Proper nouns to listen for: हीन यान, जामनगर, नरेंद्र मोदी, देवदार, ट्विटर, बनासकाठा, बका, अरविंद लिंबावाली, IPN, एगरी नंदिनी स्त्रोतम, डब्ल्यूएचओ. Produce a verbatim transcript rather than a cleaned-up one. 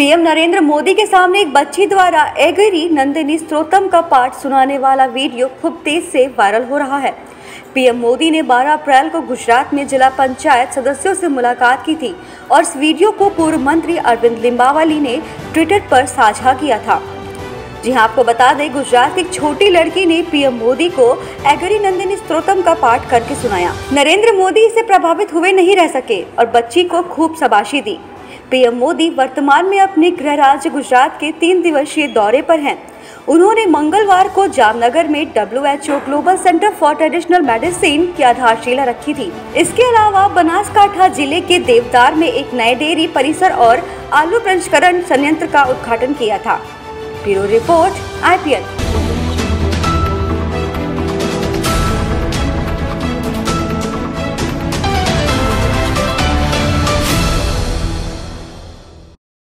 PM नरेंद्र मोदी के सामने एक बच्ची द्वारा एगरी नंदिनी स्त्रोतम का पाठ सुनाने वाला वीडियो खूब तेज से वायरल हो रहा है। पीएम मोदी ने बारह अप्रैल को गुजरात में जिला पंचायत सदस्यों से मुलाकात की थी और इस वीडियो को पूर्व मंत्री अरविंद लिंबावाली ने ट्विटर पर साझा किया था। जी हाँ, आपको बता दें, गुजरात की एक छोटी लड़की ने पीएम मोदी को एगरी नंदिनी स्त्रोतम का पाठ करके सुनाया। नरेंद्र मोदी इससे प्रभावित हुए नहीं रह सके और बच्ची को खूब शाबाशी दी। पीएम मोदी वर्तमान में अपने गृह राज्य गुजरात के तीन दिवसीय दौरे पर हैं। उन्होंने मंगलवार को जामनगर में डब्ल्यूएचओ global centre for traditional medicine की आधारशिला रखी थी। इसके अलावा बनासकाठा जिले के देवदार में एक नए डेयरी परिसर और आलू प्रसंस्करण संयंत्र का उद्घाटन किया था। Bureau report I P N.